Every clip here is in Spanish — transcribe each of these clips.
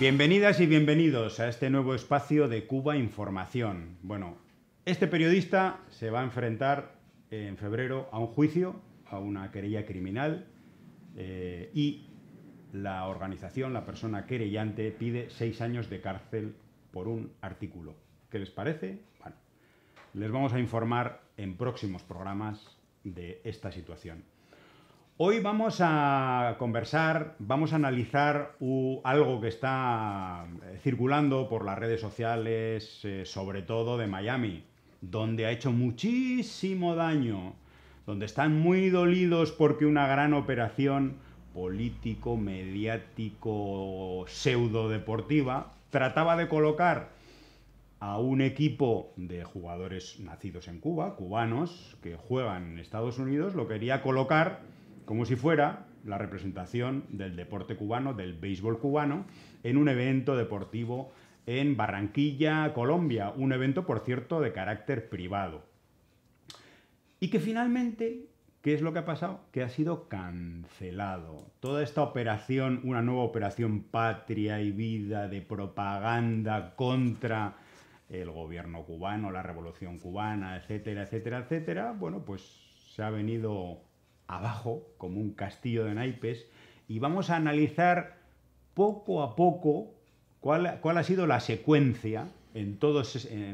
Bienvenidas y bienvenidos a este nuevo espacio de Cuba Información. Bueno, este periodista se va a enfrentar en febrero a un juicio, a una querella criminal, y la organización, la persona querellante, pide 6 años de cárcel por un artículo. ¿Qué les parece? Bueno, les vamos a informar en próximos programas de esta situación. Hoy vamos a conversar, vamos a analizar algo que está circulando por las redes sociales, sobre todo de Miami, donde ha hecho muchísimo daño, donde están muy dolidos porque una gran operación político, mediático, pseudo-deportiva, trataba de colocar a un equipo de jugadores nacidos en Cuba, cubanos, que juegan en Estados Unidos, lo quería colocar como si fuera la representación del deporte cubano, del béisbol cubano, en un evento deportivo en Barranquilla, Colombia. Un evento, por cierto, de carácter privado. Y que finalmente, ¿qué es lo que ha pasado? Que ha sido cancelado. Toda esta operación, una nueva operación Patria y Vida de propaganda contra el gobierno cubano, la revolución cubana, etcétera, etcétera, etcétera, bueno, pues se ha venido abajo, como un castillo de naipes, y vamos a analizar poco a poco cuál ha sido la secuencia en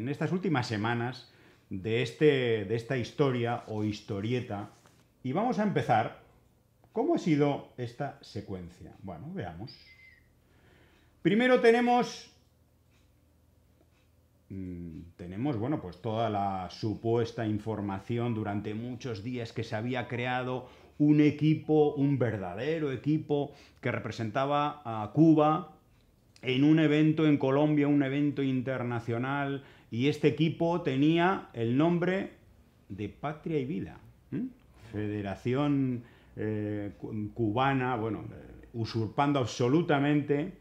estas últimas semanas de esta historia o historieta. Y vamos a empezar. ¿Cómo ha sido esta secuencia? Bueno, veamos. Primero tenemos, bueno, pues toda la supuesta información durante muchos días que se había creado un equipo, un verdadero equipo que representaba a Cuba en un evento en Colombia, un evento internacional, y este equipo tenía el nombre de Patria y Vida, Federación Cubana, bueno, usurpando absolutamente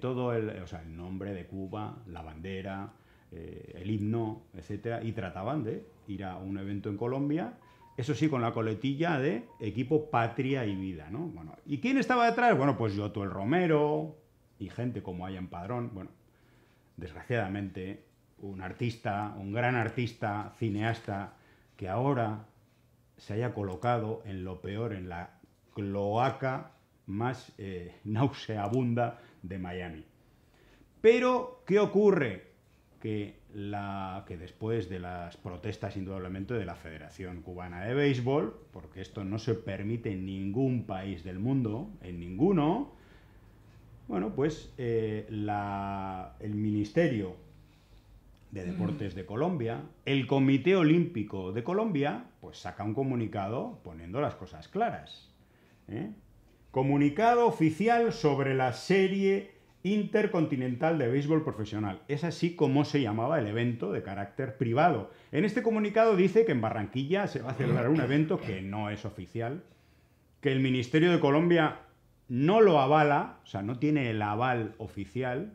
todo el nombre de Cuba, la bandera, el himno, etcétera, y trataban de ir a un evento en Colombia, eso sí, con la coletilla de equipo Patria y Vida, ¿no? Bueno, ¿y quién estaba detrás? Bueno, pues Yotuel Romero y gente como Ian Padrón, bueno, desgraciadamente, un artista, un gran artista, cineasta, que ahora se haya colocado en lo peor, en la cloaca más nauseabunda de Miami. Pero, ¿qué ocurre? Que después de las protestas, indudablemente, de la Federación Cubana de Béisbol, porque esto no se permite en ningún país del mundo, en ninguno, bueno, pues el Ministerio de Deportes de Colombia, el Comité Olímpico de Colombia, pues saca un comunicado poniendo las cosas claras. Comunicado oficial sobre la serie Intercontinental de Béisbol Profesional. Es así como se llamaba el evento de carácter privado. En este comunicado dice que en Barranquilla se va a celebrar un evento que no es oficial, que el Ministerio de Colombia no lo avala, o sea, no tiene el aval oficial,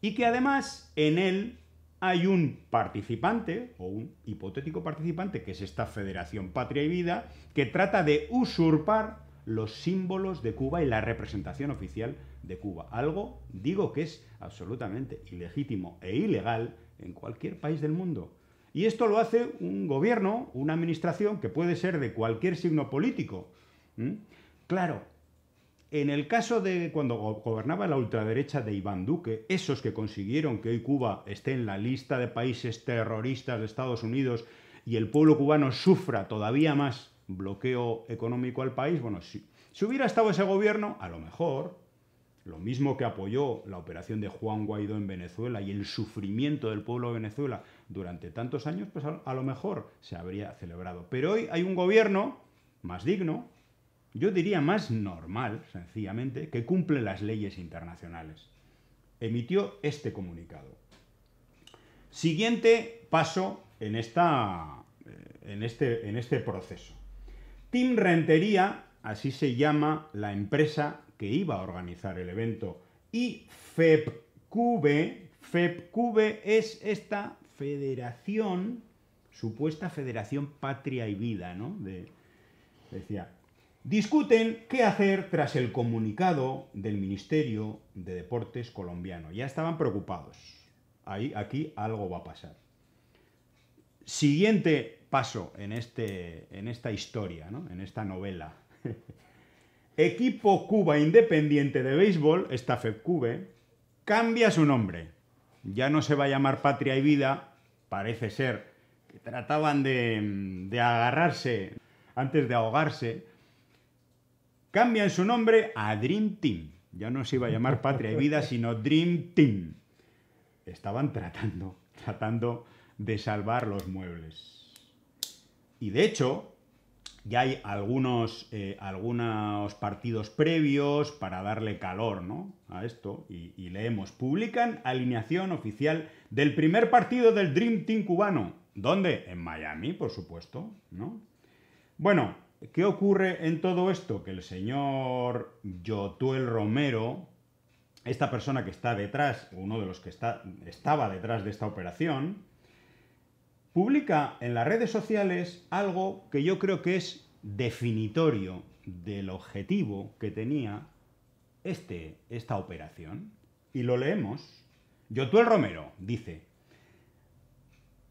y que además en él hay un participante, o un hipotético participante, que es esta Federación Patria y Vida, que trata de usurpar los símbolos de Cuba y la representación oficial de Cuba. Algo, digo, que es absolutamente ilegítimo e ilegal en cualquier país del mundo. Y esto lo hace un gobierno, una administración, que puede ser de cualquier signo político. Claro, en el caso de cuando gobernaba la ultraderecha de Iván Duque, esos que consiguieron que hoy Cuba esté en la lista de países terroristas de Estados Unidos y el pueblo cubano sufra todavía más bloqueo económico al país, bueno, si hubiera estado ese gobierno, a lo mejor, lo mismo que apoyó la operación de Juan Guaidó en Venezuela y el sufrimiento del pueblo de Venezuela durante tantos años, pues a lo mejor se habría celebrado. Pero hoy hay un gobierno más digno, yo diría más normal, sencillamente, que cumple las leyes internacionales. Emitió este comunicado. Siguiente paso en este proceso. Team Rentería, así se llama la empresa que iba a organizar el evento, y FEPCube es esta federación, supuesta Federación Patria y Vida, ¿no? Decía, discuten qué hacer tras el comunicado del Ministerio de Deportes colombiano. Ya estaban preocupados. Aquí algo va a pasar. Siguiente paso en esta historia, ¿no? En esta novela. Equipo Cuba Independiente de Béisbol, esta FEPCube, cambia su nombre. Ya no se va a llamar Patria y Vida, parece ser que trataban de agarrarse antes de ahogarse. Cambian su nombre a Dream Team. Ya no se iba a llamar Patria y Vida, sino Dream Team. Estaban tratando de salvar los muebles. Y de hecho, ya hay algunos partidos previos para darle calor, ¿no?, a esto. Y leemos, publican alineación oficial del primer partido del Dream Team cubano. ¿Dónde? En Miami, por supuesto, ¿no? Bueno, ¿qué ocurre en todo esto? Que el señor Yotuel Romero, esta persona que está detrás, uno de los que estaba detrás de esta operación, publica en las redes sociales algo que yo creo que es definitorio del objetivo que tenía esta operación. Y lo leemos. Yotuel Romero dice: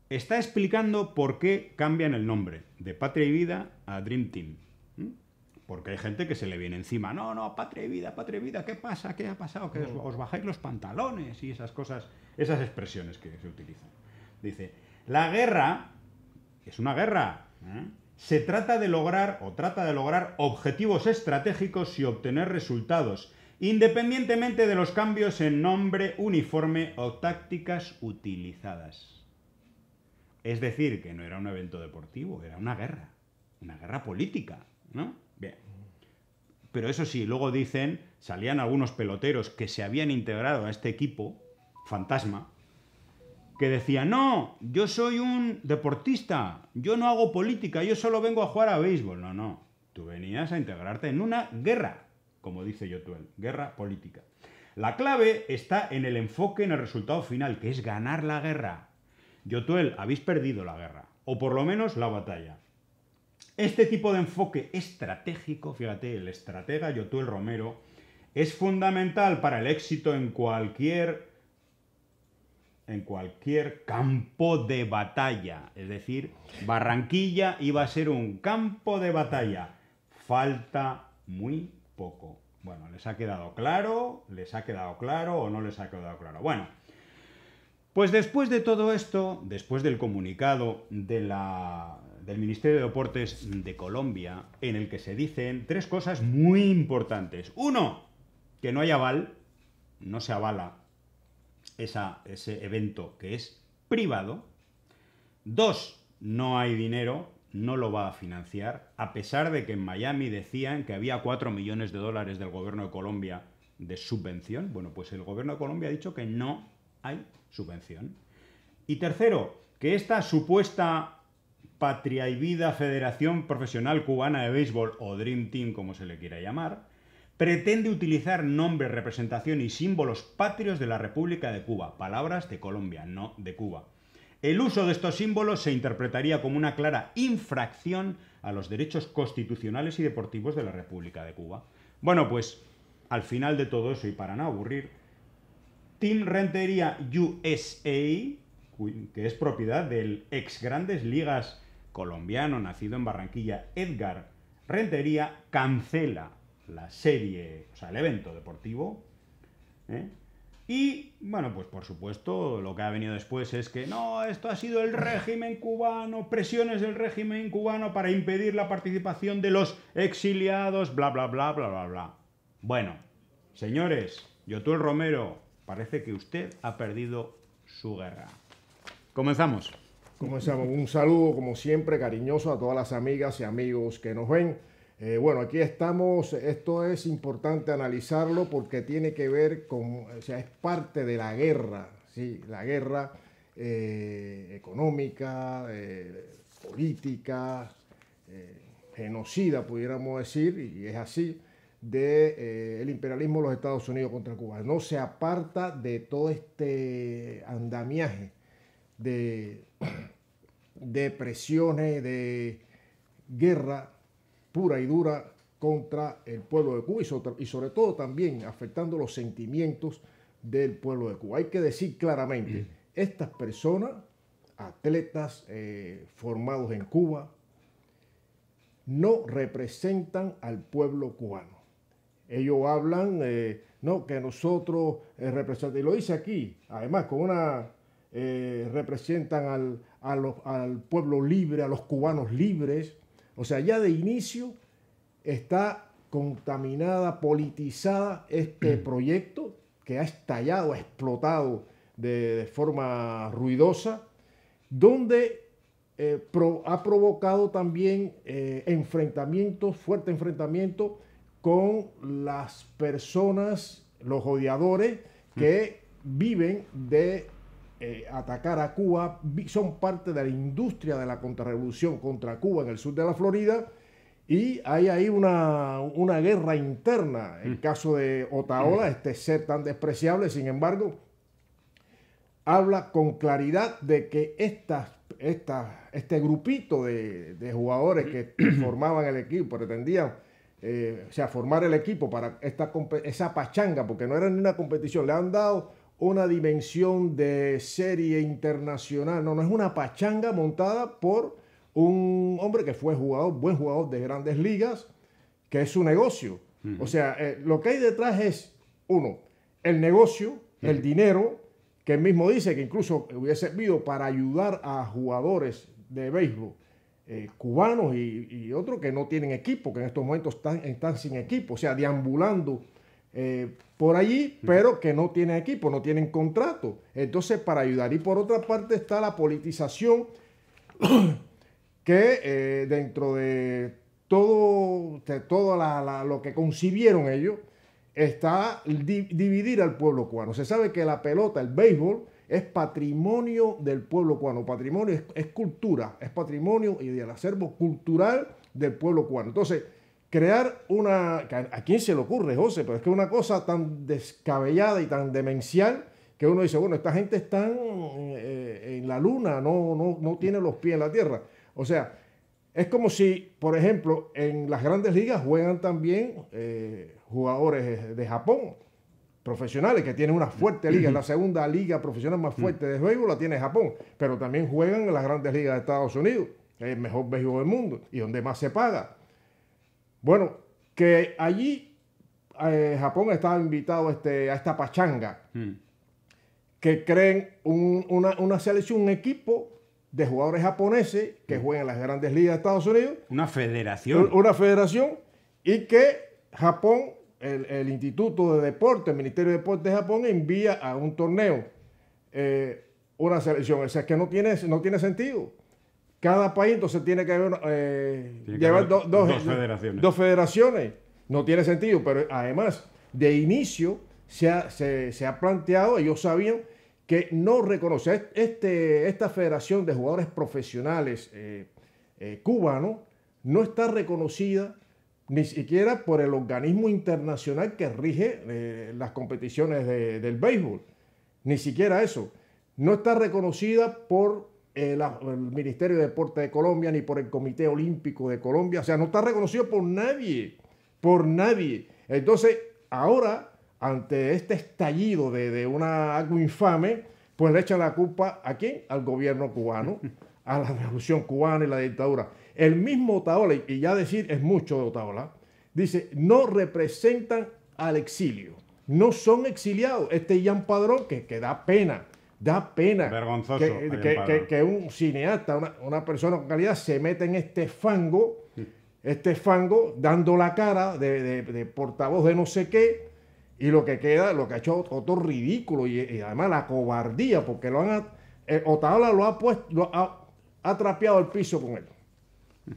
está explicando por qué cambian el nombre de Patria y Vida a Dream Team. Porque hay gente que se le viene encima. No, no, Patria y Vida, ¿qué pasa? ¿Qué ha pasado? Que os bajáis los pantalones y esas cosas, esas expresiones que se utilizan. Dice, la guerra es una guerra. Se trata de lograr objetivos estratégicos y obtener resultados, independientemente de los cambios en nombre, uniforme o tácticas utilizadas. Es decir, que no era un evento deportivo, era una guerra política, ¿no? Bien. Pero eso sí, luego dicen, salían algunos peloteros que se habían integrado a este equipo fantasma, que decían, no, yo soy un deportista, yo no hago política, yo solo vengo a jugar a béisbol. No, no, tú venías a integrarte en una guerra, como dice Yotuel, guerra política. La clave está en el enfoque en el resultado final, que es ganar la guerra. Yotuel, habéis perdido la guerra, o por lo menos la batalla. Este tipo de enfoque estratégico, fíjate, el estratega Yotuel Romero, es fundamental para el éxito en cualquier campo de batalla. Es decir, Barranquilla iba a ser un campo de batalla. Falta muy poco. Bueno, ¿les ha quedado claro? ¿Les ha quedado claro o no les ha quedado claro? Bueno. Pues después de todo esto, después del comunicado del Ministerio de Deportes de Colombia, en el que se dicen tres cosas muy importantes. Uno, que no hay aval, no se avala ese evento que es privado. Dos, no hay dinero, no lo va a financiar, a pesar de que en Miami decían que había $4 millones del gobierno de Colombia de subvención. Bueno, pues el gobierno de Colombia ha dicho que no hay subvención. Y tercero, que esta supuesta Patria y Vida Federación Profesional Cubana de Béisbol, o Dream Team, como se le quiera llamar, pretende utilizar nombre, representación y símbolos patrios de la República de Cuba, palabras de Colombia, no de Cuba. El uso de estos símbolos se interpretaría como una clara infracción a los derechos constitucionales y deportivos de la República de Cuba. Bueno, pues al final de todo eso, y para no aburrir, Team Rentería USA, que es propiedad del ex Grandes Ligas colombiano, nacido en Barranquilla, Edgar Rentería, cancela la serie, o sea, el evento deportivo. Y, bueno, pues por supuesto, lo que ha venido después es que no, esto ha sido el régimen cubano, presiones del régimen cubano para impedir la participación de los exiliados, bla, bla, bla, bla, bla, bla. Bueno, señores, Yotuel Romero, parece que usted ha perdido su guerra. Comenzamos. Comenzamos. Un saludo, como siempre, cariñoso a todas las amigas y amigos que nos ven. Bueno, aquí estamos. Esto es importante analizarlo porque tiene que ver con, o sea, es parte de la guerra, ¿sí? La guerra económica, política, genocida, pudiéramos decir, y es así, del imperialismo de los Estados Unidos contra Cuba. No se aparta de todo este andamiaje de presiones, de guerra pura y dura contra el pueblo de Cuba y sobre todo también afectando los sentimientos del pueblo de Cuba. Hay que decir claramente, estas personas, atletas formados en Cuba, no representan al pueblo cubano. Ellos hablan, no, que nosotros representamos, y lo dice aquí, además con una, representan al pueblo libre, a los cubanos libres. O sea, ya de inicio está contaminada, politizada este proyecto que ha estallado, ha explotado de forma ruidosa, donde ha provocado también enfrentamientos, fuerte enfrentamiento con las personas, los odiadores que viven de atacar a Cuba, son parte de la industria de la contrarrevolución contra Cuba en el sur de la Florida, y hay ahí una guerra interna. El caso de Otaola, este ser tan despreciable, sin embargo, habla con claridad de que este grupito de jugadores que formaban el equipo, pretendían o sea, formar el equipo para esa pachanga, porque no era ni una competición, le han dado una dimensión de serie internacional. No, no es una pachanga montada por un hombre que fue jugador, buen jugador de grandes ligas, que es su negocio. O sea, lo que hay detrás es, uno, el negocio, el dinero, que él mismo dice que incluso hubiese servido para ayudar a jugadores de béisbol cubanos y otros que no tienen equipo, que en estos momentos están sin equipo, o sea, deambulando por allí, pero que no tienen equipo, no tienen contrato, entonces para ayudar. Y por otra parte está la politización que dentro de todo lo que concibieron ellos está dividir al pueblo cubano. Se sabe que la pelota, el béisbol, es patrimonio del pueblo cubano, patrimonio es cultura, es patrimonio y del acervo cultural del pueblo cubano. Entonces, crear una... ¿A quién se le ocurre, José? Pero es que es una cosa tan descabellada y tan demencial que uno dice, bueno, esta gente está en la luna, no tiene los pies en la tierra. O sea, es como si, por ejemplo, en las grandes ligas juegan también jugadores de Japón, profesionales, que tienen una fuerte liga. La segunda liga profesional más fuerte de béisbol la tiene Japón, pero también juegan en las grandes ligas de Estados Unidos, el mejor béisbol del mundo y donde más se paga. Bueno, que allí Japón estaba invitado a esta pachanga, que creen una selección, un equipo de jugadores japoneses que juegan en las grandes ligas de Estados Unidos. Una federación. Una federación, y que Japón, el Instituto de Deportes, el Ministerio de Deportes de Japón, envía a un torneo una selección. O sea, es que no tiene sentido. Cada país entonces tiene que haber, dos federaciones. No tiene sentido, pero además de inicio se ha planteado, ellos sabían que no reconocer esta federación de jugadores profesionales cubanos no está reconocida ni siquiera por el organismo internacional que rige las competiciones del béisbol. Ni siquiera eso. No está reconocida por el Ministerio de Deportes de Colombia, ni por el Comité Olímpico de Colombia. O sea, no está reconocido por nadie, por nadie. Entonces, ahora, ante este estallido algo infame, pues le echan la culpa ¿a quién? Al gobierno cubano, a la revolución cubana y la dictadura. El mismo Otaola, y ya decir es mucho de Otaola, dice, no representan al exilio, no son exiliados. Este Ian Padrón, que da pena. Da pena vergonzoso que un cineasta, una persona con calidad, se mete en este fango, dando la cara de portavoz de no sé qué, y lo que queda, lo que ha hecho otro ridículo, y además la cobardía, porque Otaola lo ha puesto, ha trapeado el piso con él.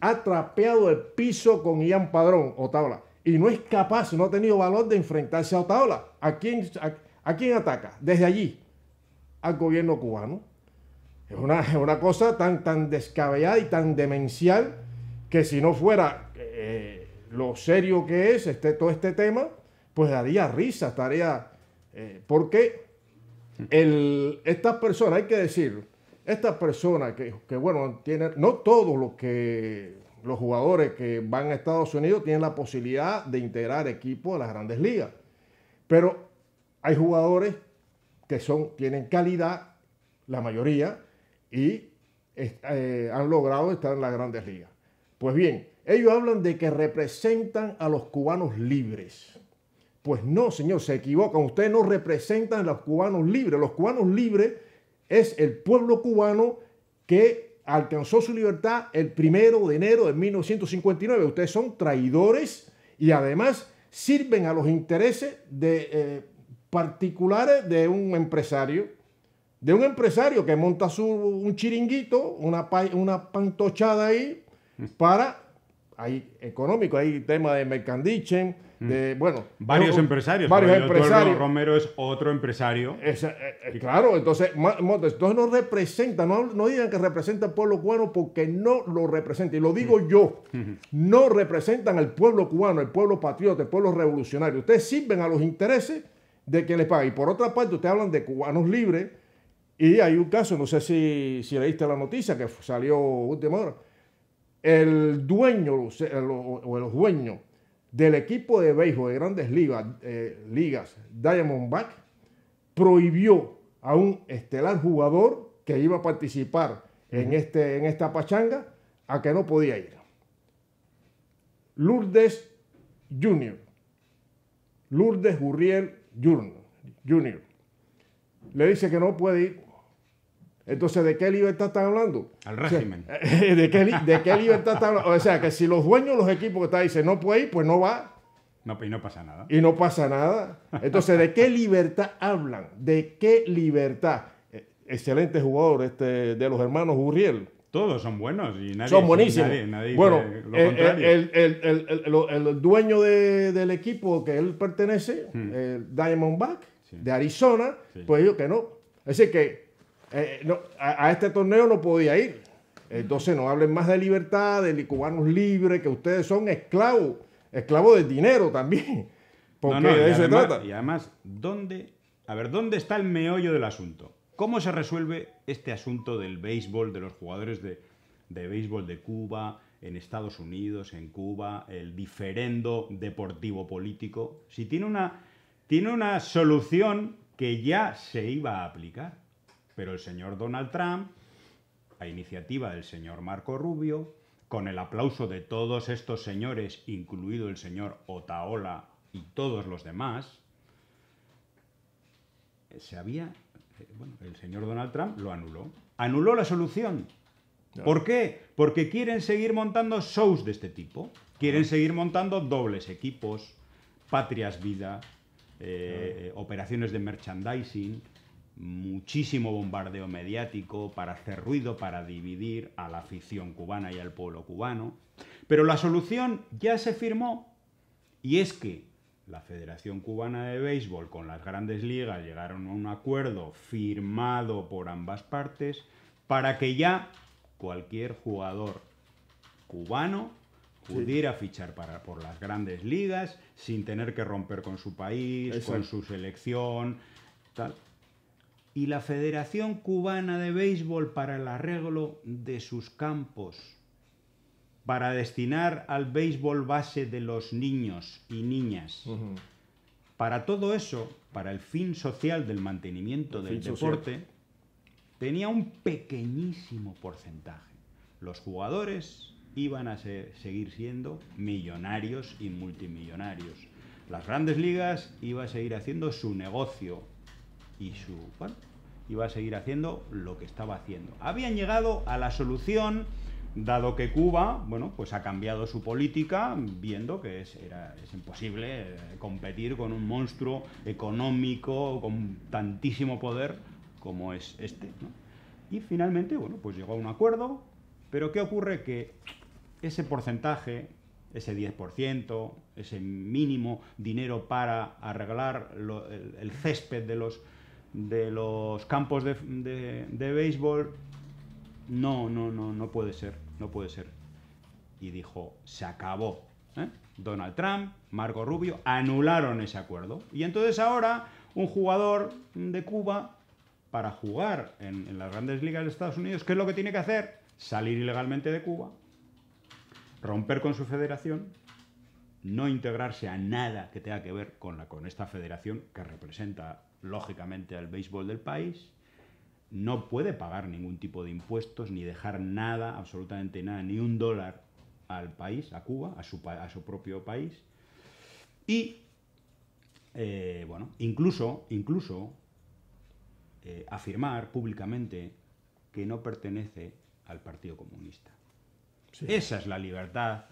Ha trapeado el piso con Ian Padrón, Otaola, y no es capaz, no ha tenido valor de enfrentarse a Otaola. ¿A quién ataca? Desde allí. Al gobierno cubano. Es una cosa tan descabellada y tan demencial que si no fuera lo serio que es todo este tema, pues daría risa, estaría... porque estas personas, hay que decir, estas personas que bueno, no todos los que los jugadores que van a Estados Unidos tienen la posibilidad de integrar equipos a las grandes ligas. Pero hay jugadores que tienen calidad, la mayoría, y han logrado estar en las grandes ligas. Pues bien, ellos hablan de que representan a los cubanos libres. Pues no, señor, se equivocan. Ustedes no representan a los cubanos libres. Los cubanos libres es el pueblo cubano que alcanzó su libertad el 1 de enero de 1959. Ustedes son traidores y además sirven a los intereses de, particulares de un empresario. De un empresario que monta un chiringuito, una pantochada ahí para... Hay económico, hay tema de mercandichen, de, bueno... Varios empresarios. Varios empresarios. Romero es otro empresario. Claro, entonces no representa, no digan que representa al pueblo cubano porque no lo representa. Y lo digo yo, no representan al pueblo cubano, el pueblo patriota, el pueblo revolucionario. Ustedes sirven a los intereses de quien les paga. Y por otra parte, ustedes hablan de cubanos libres y hay un caso, no sé si leíste la noticia que salió última hora. El dueño o los dueños del equipo de béisbol de grandes ligas, Diamondback, prohibió a un estelar jugador que iba a participar en esta pachanga a que no podía ir. Lourdes Gurriel Jr. le dice que no puede ir. Entonces, ¿de qué libertad están hablando? Al régimen. O sea, ¿de qué libertad están hablando? O sea, que si los dueños de los equipos que están dicen no puede ir, pues no va. No, y no pasa nada. Y no pasa nada. Entonces, ¿de qué libertad hablan? ¿De qué libertad? Excelente jugador de los hermanos Gurriel. Todos son buenos y nadie... Son buenísimos. Nadie bueno, el dueño del equipo que él pertenece, el Diamondback, de Arizona, pues dijo que no. Es decir que... a este torneo no podía ir. Entonces no hablen más de libertad, de cubanos libres, que ustedes son esclavos, esclavos del dinero también, porque de eso se trata. Y además, ¿dónde está el meollo del asunto? ¿Cómo se resuelve este asunto del béisbol, de los jugadores de béisbol de Cuba, en Estados Unidos, en Cuba, el diferendo deportivo político? Si tiene una solución que ya se iba a aplicar. Pero el señor Donald Trump, a iniciativa del señor Marco Rubio, con el aplauso de todos estos señores, incluido el señor Otaola y todos los demás, el señor Donald Trump lo anuló. Anuló la solución. ¿Por qué? Porque quieren seguir montando shows de este tipo. Quieren seguir montando dobles equipos, Patrias Vida, operaciones de merchandising... Muchísimo bombardeo mediático para hacer ruido, para dividir a la afición cubana y al pueblo cubano. Pero la solución ya se firmó. Y es que la Federación Cubana de Béisbol con las grandes ligas llegaron a un acuerdo firmado por ambas partes para que ya cualquier jugador cubano pudiera fichar por las grandes ligas sin tener que romper con su país, con su selección, tal... Y la Federación Cubana de Béisbol para el arreglo de sus campos, para destinar al béisbol base de los niños y niñas, para todo eso, para el fin social del mantenimiento del deporte, tenía un pequeñísimo porcentaje. Los jugadores iban a seguir siendo millonarios y multimillonarios. Las grandes ligas iban a seguir haciendo su negocio. Y iba a seguir haciendo lo que estaba haciendo. Habían llegado a la solución, dado que Cuba, pues ha cambiado su política, viendo que es imposible competir con un monstruo económico con tantísimo poder como es este, ¿no? Y finalmente, pues llegó a un acuerdo, pero ¿qué ocurre? Que ese porcentaje, ese 10%, ese mínimo dinero para arreglar el césped de los campos de béisbol, no puede ser, no puede ser. Y dijo, se acabó. Donald Trump, Marco Rubio, anularon ese acuerdo. Y entonces ahora un jugador de Cuba, para jugar en las grandes ligas de Estados Unidos, ¿qué es lo que tiene que hacer? Salir ilegalmente de Cuba, romper con su federación, no integrarse a nada que tenga que ver con esta federación que representa lógicamente al béisbol del país, no puede pagar ningún tipo de impuestos ni dejar nada, absolutamente nada, ni un dólar al país, a Cuba, a su propio país. Y, bueno, incluso afirmar públicamente que no pertenece al Partido Comunista. Sí. Esa es la libertad.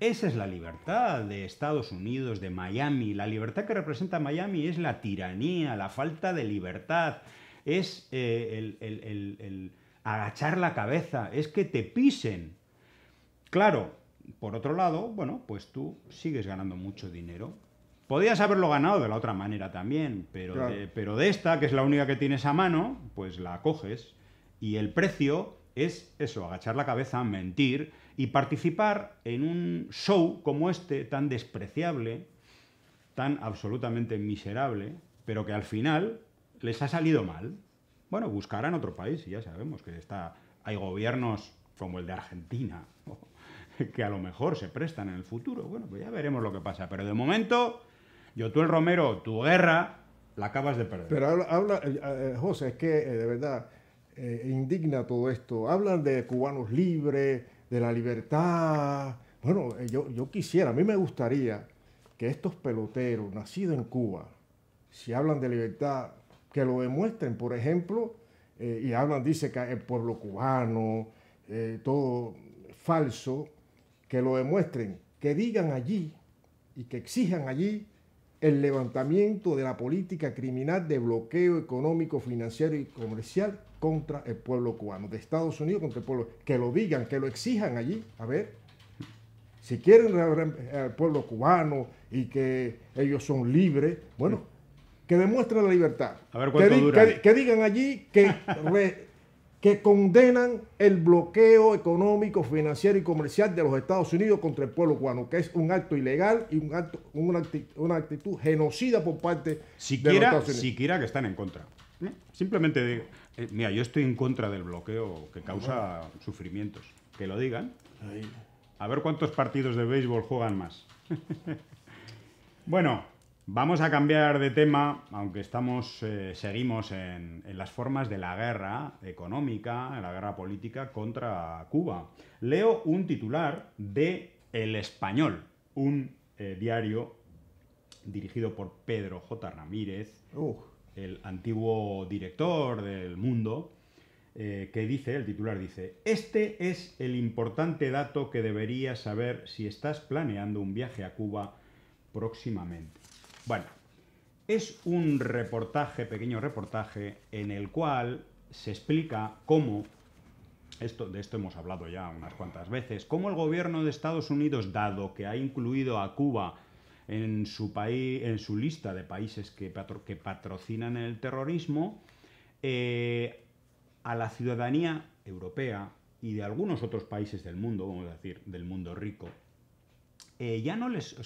Esa es la libertad de Estados Unidos, de Miami. La libertad que representa Miami es la tiranía, la falta de libertad. Es el agachar la cabeza, es que te pisen. Claro, por otro lado, bueno, pues tú sigues ganando mucho dinero. Podías haberlo ganado de la otra manera también, pero, claro, pero de esta, que es la única que tienes a mano, pues la coges. Y el precio es eso, agachar la cabeza, mentir y participar en un show como este, tan despreciable, tan absolutamente miserable, pero que al final les ha salido mal. Bueno, buscarán otro país, y ya sabemos que hay gobiernos como el de Argentina, que a lo mejor se prestan en el futuro. Bueno, pues ya veremos lo que pasa. Pero de momento, Yotuel Romero, tu guerra la acabas de perder. Pero José, es que de verdad indigna todo esto. Hablan de cubanos libres, de la libertad. Bueno, yo quisiera, a mí me gustaría que estos peloteros nacidos en Cuba, si hablan de libertad, que lo demuestren, por ejemplo, y hablan, dice que el pueblo cubano, todo falso, que lo demuestren, que digan allí y que exijan allí el levantamiento de la política criminal de bloqueo económico, financiero y comercial contra el pueblo cubano, de Estados Unidos contra el pueblo, que lo digan, que lo exijan allí, a ver, si quieren al pueblo cubano y que ellos son libres, bueno, que demuestren la libertad. A ver cuánto dura. Que digan allí que, que condenan el bloqueo económico, financiero y comercial de los Estados Unidos contra el pueblo cubano, que es un acto ilegal y una actitud genocida por parte de los Estados Unidos. Siquiera que están en contra. ¿Eh? Simplemente digo, mira, yo estoy en contra del bloqueo que causa sufrimientos. Que lo digan. Ahí. A ver cuántos partidos de béisbol juegan más. Bueno. Vamos a cambiar de tema, aunque seguimos en las formas de la guerra económica, en la guerra política contra Cuba. Leo un titular de El Español, un diario dirigido por Pedro J. Ramírez, el antiguo director del Mundo, que dice, el titular dice: "Este es el importante dato que deberías saber si estás planeando un viaje a Cuba próximamente". Bueno, es un reportaje, pequeño reportaje, en el cual se explica cómo, de esto hemos hablado ya unas cuantas veces, cómo el gobierno de Estados Unidos, dado que ha incluido a Cuba en su país, en su lista de países que patrocinan el terrorismo, a la ciudadanía europea y de algunos otros países del mundo, vamos a decir, del mundo rico, ya no les,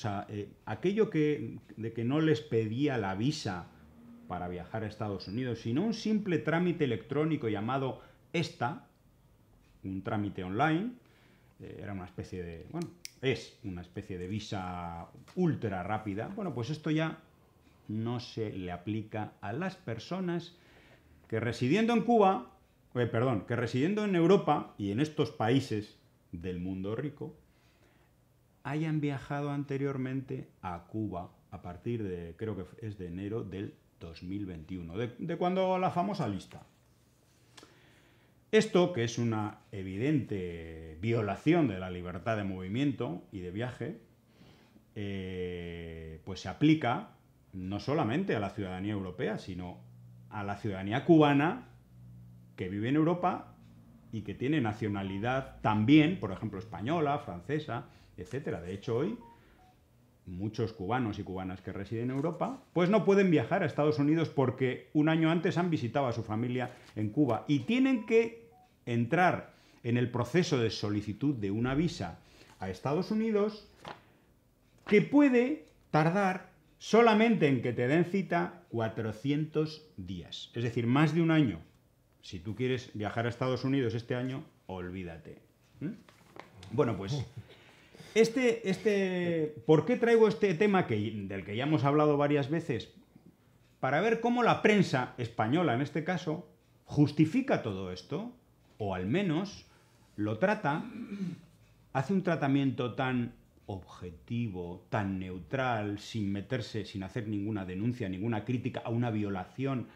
aquello de que no les pedía la visa para viajar a Estados Unidos, sino un simple trámite electrónico llamado ESTA, un trámite online, era una especie de, bueno, es una especie de visa ultra rápida. Bueno, pues esto ya no se le aplica a las personas que residiendo en Cuba, que residiendo en Europa y en estos países del mundo rico, hayan viajado anteriormente a Cuba a partir de, creo que es de enero del 2021, de cuando la famosa lista. Esto, que es una evidente violación de la libertad de movimiento y de viaje, pues se aplica no solamente a la ciudadanía europea, sino a la ciudadanía cubana que vive en Europa y que tiene nacionalidad también, por ejemplo, española, francesa, etcétera. De hecho, hoy muchos cubanos y cubanas que residen en Europa pues no pueden viajar a Estados Unidos porque un año antes han visitado a su familia en Cuba y tienen que entrar en el proceso de solicitud de una visa a Estados Unidos, que puede tardar solamente en que te den cita 400 días. Es decir, más de un año. Si tú quieres viajar a Estados Unidos este año, olvídate. Bueno, pues ¿Por qué traigo este tema del que ya hemos hablado varias veces? Para ver cómo la prensa española, en este caso, justifica todo esto, o al menos lo trata, hace un tratamiento tan objetivo, tan neutral, sin meterse, sin hacer ninguna denuncia, ninguna crítica a una violación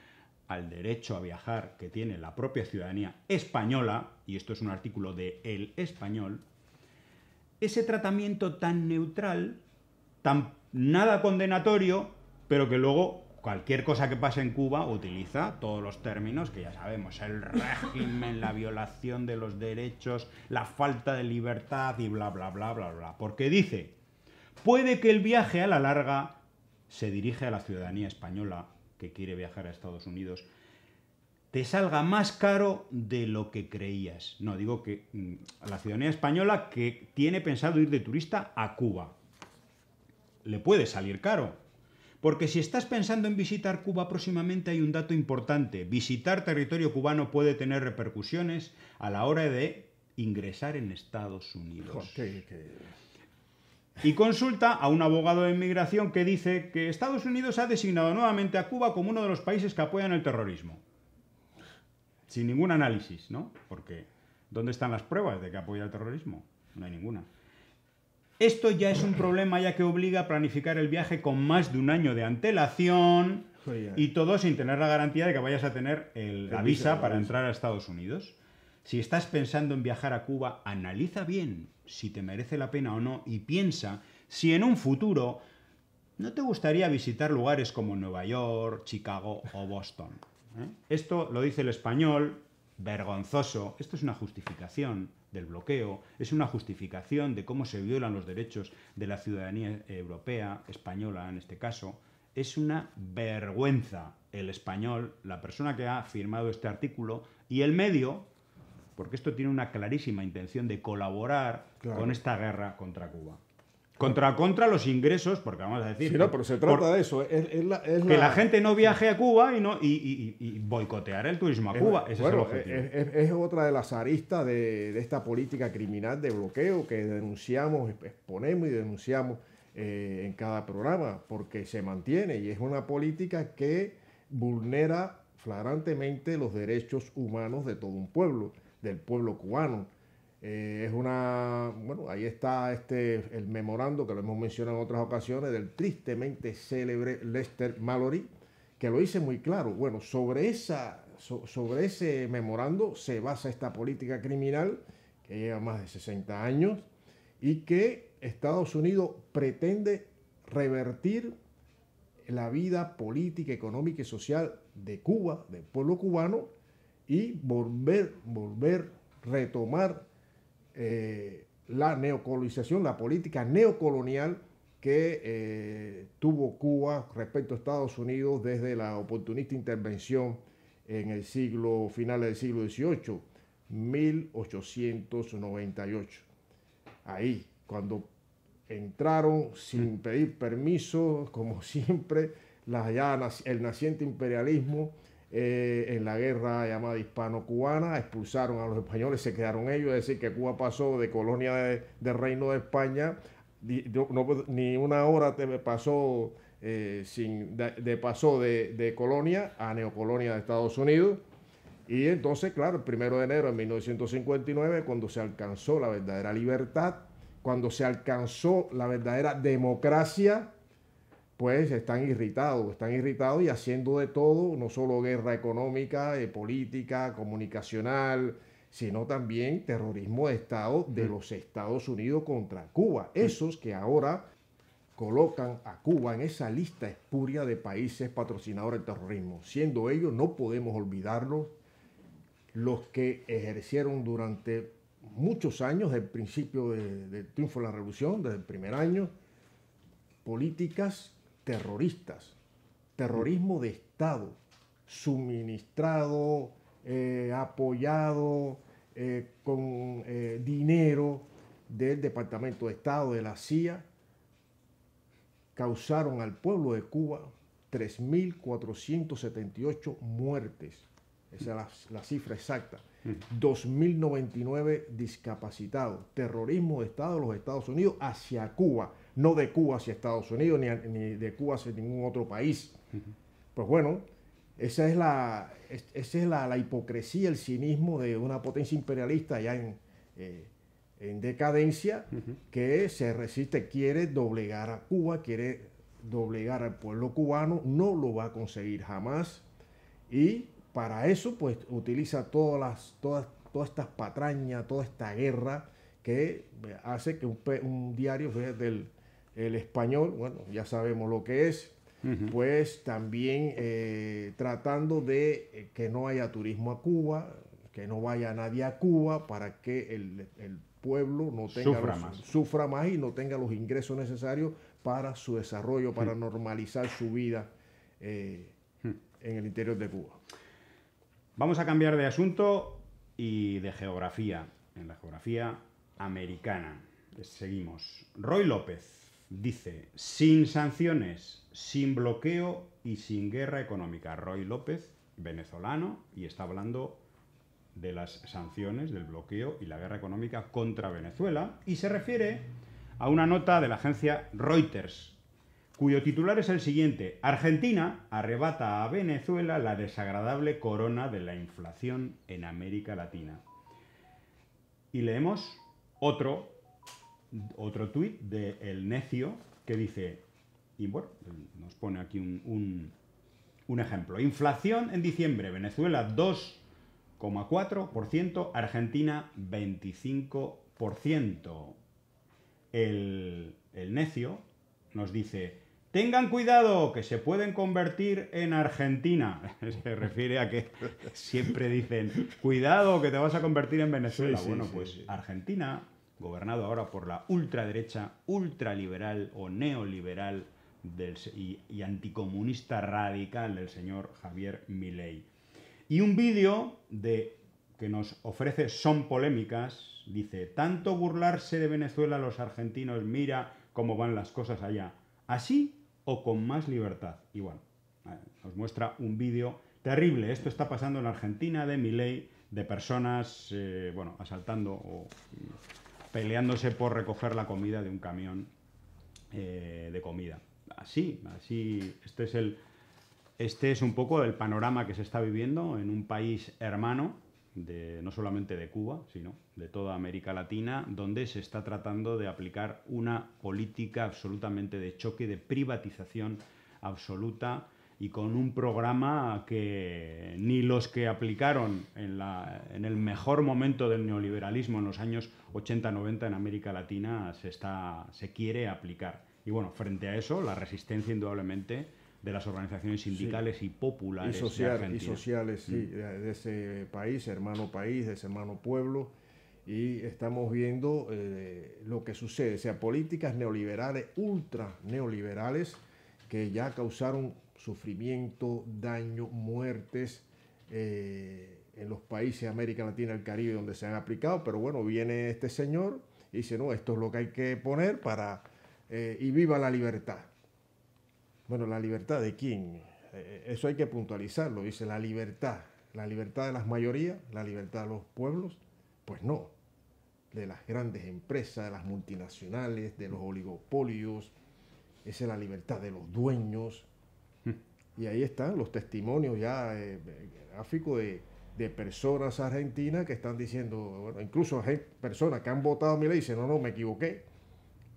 al derecho a viajar que tiene la propia ciudadanía española, y esto es un artículo de El Español. Ese tratamiento tan neutral, tan nada condenatorio, pero que luego cualquier cosa que pase en Cuba utiliza todos los términos que ya sabemos, el régimen, la violación de los derechos, la falta de libertad y bla, bla, bla, bla, bla. Porque dice, puede que el viaje a la larga se dirige a la ciudadanía española que quiere viajar a Estados Unidos, te salga más caro de lo que creías. No, digo que a la ciudadanía española que tiene pensado ir de turista a Cuba. Le puede salir caro. Porque si estás pensando en visitar Cuba próximamente hay un dato importante. Visitar territorio cubano puede tener repercusiones a la hora de ingresar en Estados Unidos. Y consulta a un abogado de inmigración que dice que Estados Unidos ha designado nuevamente a Cuba como uno de los países que apoyan el terrorismo. Sin ningún análisis, ¿no? Porque ¿dónde están las pruebas de que apoya el terrorismo? No hay ninguna. Esto ya es un problema ya que obliga a planificar el viaje con más de un año de antelación y todo sin tener la garantía de que vayas a tener la visa para entrar a Estados Unidos. Si estás pensando en viajar a Cuba, analiza bien si te merece la pena o no y piensa si en un futuro no te gustaría visitar lugares como Nueva York, Chicago o Boston. ¿Eh? Esto lo dice El Español, vergonzoso. Esto es una justificación del bloqueo, es una justificación de cómo se violan los derechos de la ciudadanía europea, española en este caso. Es una vergüenza El Español, la persona que ha firmado este artículo y el medio, porque esto tiene una clarísima intención de colaborar con esta guerra contra Cuba. Contra los ingresos, porque vamos a decir... Sí, no, pero se trata de eso. Que la gente no viaje a Cuba y boicotear el turismo a Cuba. Ese es el objetivo. Es otra de las aristas de esta política criminal de bloqueo que denunciamos, exponemos y denunciamos en cada programa, porque se mantiene y es una política que vulnera flagrantemente los derechos humanos de todo un pueblo, del pueblo cubano. Bueno, ahí está el memorando que lo hemos mencionado en otras ocasiones del tristemente célebre Lester Mallory, que lo dice muy claro. Bueno, sobre ese memorando se basa esta política criminal que lleva más de 60 años y que Estados Unidos pretende revertir la vida política, económica y social de Cuba, del pueblo cubano, y retomar la neocolonización, la política neocolonial que tuvo Cuba respecto a Estados Unidos desde la oportunista intervención en el final del siglo XVIII, 1898. Ahí, cuando entraron sin pedir permiso, como siempre, el naciente imperialismo en la guerra llamada hispano-cubana, expulsaron a los españoles, se quedaron ellos, es decir, que Cuba pasó de colonia del Reino de España, ni una hora pasó, de colonia a neocolonia de Estados Unidos, y entonces, claro, el 1 de enero de 1959, cuando se alcanzó la verdadera libertad, cuando se alcanzó la verdadera democracia, pues están irritados y haciendo de todo, no solo guerra económica, política, comunicacional, sino también terrorismo de Estado de los Estados Unidos contra Cuba. Esos que ahora colocan a Cuba en esa lista espuria de países patrocinadores del terrorismo. Siendo ellos, no podemos olvidarlos, los que ejercieron durante muchos años, desde el principio del triunfo de la revolución, desde el primer año, políticas terroristas, terrorismo de Estado, suministrado, apoyado con dinero del Departamento de Estado, de la CIA, causaron al pueblo de Cuba 3.478 muertes. Esa es la cifra exacta. 2.099 discapacitados. Terrorismo de Estado de los Estados Unidos hacia Cuba, no de Cuba hacia Estados Unidos, ni de Cuba hacia ningún otro país. Pues bueno, esa es la hipocresía, el cinismo de una potencia imperialista ya en decadencia, que se resiste, quiere doblegar a Cuba, quiere doblegar al pueblo cubano, no lo va a conseguir jamás. Y para eso, pues, utiliza todas estas patrañas, toda esta guerra que hace que un diario del El Español, bueno, ya sabemos lo que es, pues también tratando de que no haya turismo a Cuba, que no vaya nadie a Cuba para que el pueblo no tenga sufra más y no tenga los ingresos necesarios para su desarrollo, para normalizar su vida en el interior de Cuba. Vamos a cambiar de asunto y de geografía. En la geografía americana. Seguimos. Roy López dice, sin sanciones, sin bloqueo y sin guerra económica. Roy López, venezolano, y está hablando de las sanciones, del bloqueo y la guerra económica contra Venezuela. Y se refiere a una nota de la agencia Reuters, cuyo titular es el siguiente: Argentina arrebata a Venezuela la desagradable corona de la inflación en América Latina. Y leemos otro tuit de El Necio que dice, y bueno, nos pone aquí un ejemplo. Inflación en diciembre, Venezuela 2,4%, Argentina 25%. El Necio nos dice, tengan cuidado, que se pueden convertir en Argentina. Se refiere a que siempre dicen, cuidado, que te vas a convertir en Venezuela. Sí, bueno, sí, pues sí. Argentina, gobernado ahora por la ultraderecha, ultraliberal o neoliberal y anticomunista radical del señor Javier Milei. Y un vídeo que nos ofrece Son Polémicas, dice, tanto burlarse de Venezuela los argentinos, mira cómo van las cosas allá, así o con más libertad. Y bueno, nos muestra un vídeo terrible. Esto está pasando en la Argentina de Milei, de personas, bueno, asaltando o peleándose por recoger la comida de un camión de comida. Así, este es un poco el panorama que se está viviendo en un país hermano, no solamente de Cuba, sino de toda América Latina, donde se está tratando de aplicar una política absolutamente de choque, de privatización absoluta, y con un programa que ni los que aplicaron en el mejor momento del neoliberalismo en los años 80-90 en América Latina se quiere aplicar. Y bueno, frente a eso, la resistencia indudablemente de las organizaciones sindicales, sí, y populares y sociales, sí, de ese país, de ese hermano pueblo. Y estamos viendo lo que sucede, o sea, políticas neoliberales, ultra neoliberales, que ya causaron sufrimiento, daño, muertes en los países de América Latina, el Caribe, donde se han aplicado. Pero bueno, viene este señor y dice, no, esto es lo que hay que poner para y viva la libertad. Bueno, ¿la libertad de quién? Eso hay que puntualizarlo. Dice, la libertad de las mayorías, la libertad de los pueblos. Pues no, de las grandes empresas, de las multinacionales, de los oligopolios. Esa es la libertad de los dueños. Y ahí están los testimonios ya gráficos de personas argentinas que están diciendo, bueno, incluso personas que han votado a Milei dicen, no, me equivoqué.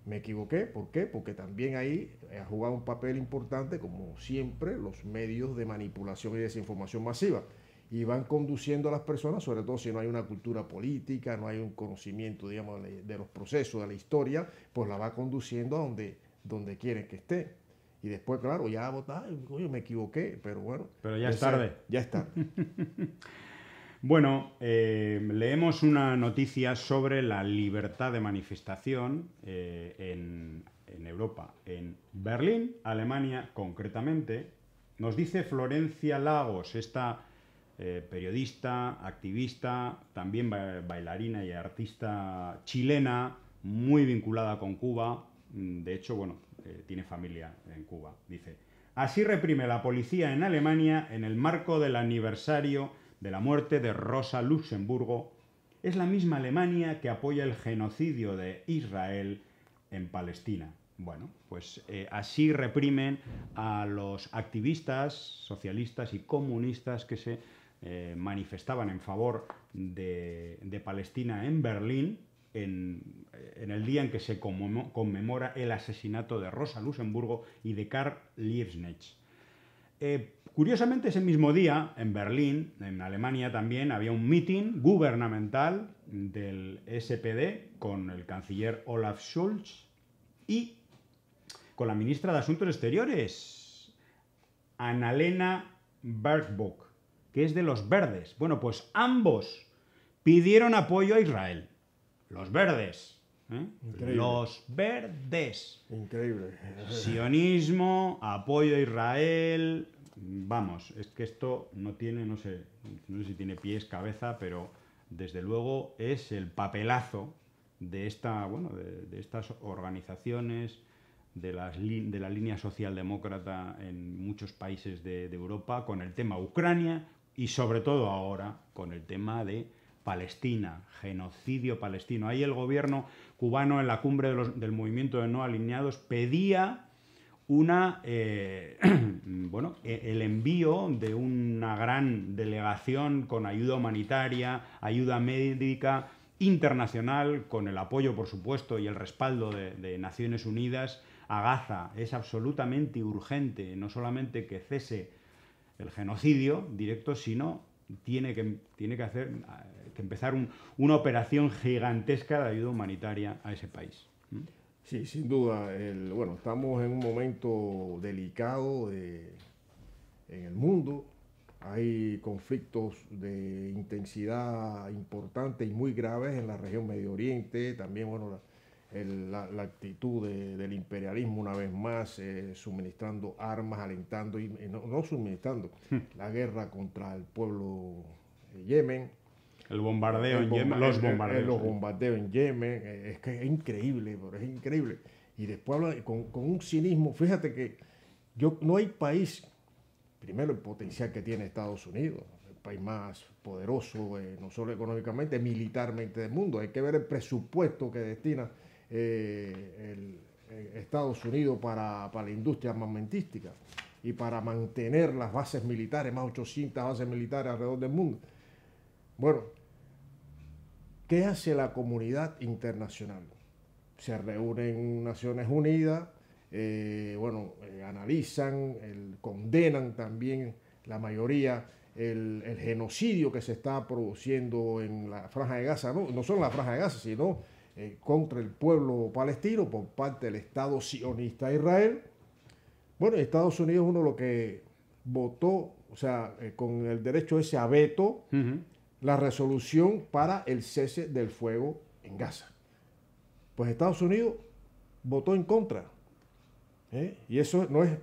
Me equivoqué, ¿por qué? Porque también ahí ha jugado un papel importante, como siempre, los medios de manipulación y desinformación masiva. Y van conduciendo a las personas, sobre todo si no hay una cultura política, no hay un conocimiento, digamos, de los procesos, de la historia, pues la va conduciendo a donde quieren que esté. Y después, claro, ya ha votado, coño, me equivoqué, pero bueno. Pero ya es tarde. Ya es tarde. Bueno, leemos una noticia sobre la libertad de manifestación en Europa, en Berlín, Alemania concretamente. Nos dice Florencia Lagos, esta periodista, activista, también bailarina y artista chilena, muy vinculada con Cuba. De hecho, bueno, tiene familia en Cuba. Dice, así reprime la policía en Alemania en el marco del aniversario de la muerte de Rosa Luxemburgo, es la misma Alemania que apoya el genocidio de Israel en Palestina. Bueno, pues así reprimen a los activistas socialistas y comunistas que se manifestaban en favor de Palestina en Berlín en el día en que se conmemora el asesinato de Rosa Luxemburgo y de Karl Liebknecht. Curiosamente, ese mismo día, en Berlín, en Alemania también, había un mitin gubernamental del SPD con el canciller Olaf Scholz y con la ministra de Asuntos Exteriores, Annalena Baerbock, que es de Los Verdes. Bueno, pues ambos pidieron apoyo a Israel. Los Verdes. ¿Eh? Increíble. Los Verdes. Increíble. Sionismo, apoyo a Israel. Vamos, es que esto no tiene, no sé si tiene pies, cabeza, pero desde luego es el papelazo de esta, bueno, de estas organizaciones, de la línea socialdemócrata en muchos países de Europa, con el tema Ucrania y sobre todo ahora con el tema de Palestina, genocidio palestino. Ahí el gobierno cubano en la cumbre del movimiento de no alineados pedía una, bueno, el envío de una gran delegación con ayuda humanitaria, ayuda médica internacional, con el apoyo, por supuesto, y el respaldo de Naciones Unidas a Gaza. Es absolutamente urgente, no solamente que cese el genocidio directo, sino tiene que empezar una operación gigantesca de ayuda humanitaria a ese país. Sí, sin duda. Bueno, estamos en un momento delicado en el mundo. Hay conflictos de intensidad importante y muy graves en la región Medio Oriente. También, bueno, la actitud del imperialismo, una vez más, suministrando armas, alentando, y no suministrando, la guerra contra el pueblo de Yemen. El bombardeo en Yemen. Los bombardeos en Yemen. Es que es increíble, pero es increíble. Y después con un cinismo. Fíjate que no hay país. Primero, el potencial que tiene Estados Unidos, el país más poderoso, no solo económicamente, militarmente del mundo. Hay que ver el presupuesto que destina Estados Unidos para la industria armamentística y para mantener las bases militares, más 800 bases militares alrededor del mundo. Bueno, ¿qué hace la comunidad internacional? Se reúnen Naciones Unidas, bueno, analizan, condenan también la mayoría el genocidio que se está produciendo en la Franja de Gaza, no solo en la Franja de Gaza, sino contra el pueblo palestino por parte del Estado sionista de Israel. Bueno, Estados Unidos es uno lo que votó, o sea, con el derecho ese a veto, la resolución para el cese del fuego en Gaza. Pues Estados Unidos votó en contra. Y eso no es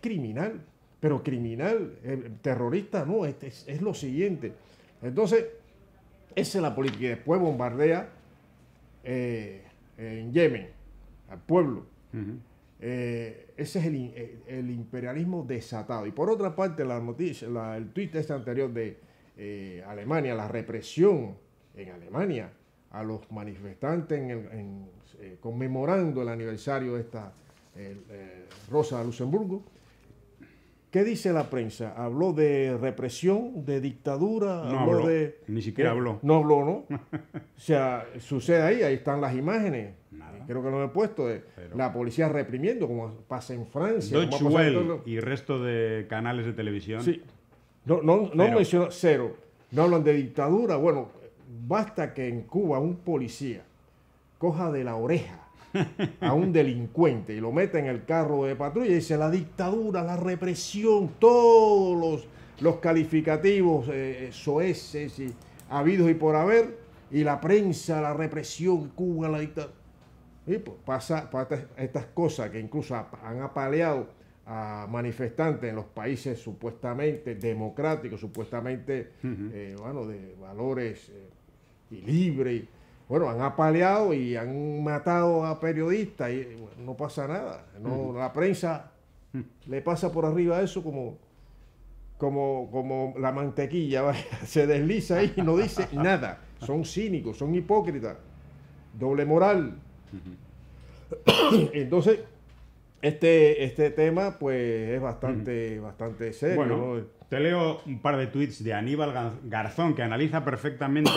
criminal, pero criminal, terrorista, no, es lo siguiente. Entonces, esa es la política. Y después bombardea en Yemen, al pueblo. Ese es el imperialismo desatado. Y por otra parte, la noticia, el tuit este anterior de Alemania, la represión en Alemania a los manifestantes conmemorando el aniversario de esta Rosa Luxemburgo. ¿Qué dice la prensa? ¿Habló de represión, de dictadura? No habló, ni siquiera habló. No habló, ¿no? O sea, sucede ahí están las imágenes. Nada. Creo que lo he puesto. La policía reprimiendo, como pasa en Francia. Deutsche Welle y resto de canales de televisión. Sí. No menciona cero. No hablan de dictadura. Bueno, basta que en Cuba un policía coja de la oreja a un delincuente y lo mete en el carro de patrulla y dice la dictadura, la represión, todos los calificativos soeces y habidos y por haber, y la prensa, la represión, Cuba, la dictadura. Y pues pasa estas cosas que incluso han apaleado a manifestantes en los países supuestamente democráticos, supuestamente bueno, de valores y libres. Bueno, han apaleado y han matado a periodistas y bueno, no pasa nada. La prensa le pasa por arriba eso como, como la mantequilla, vaya, se desliza ahí y no dice nada. Son cínicos, son hipócritas, doble moral. Entonces, este tema pues es bastante, bastante serio. Bueno, ¿no? Te leo un par de tweets de Aníbal Garzón, que analiza perfectamente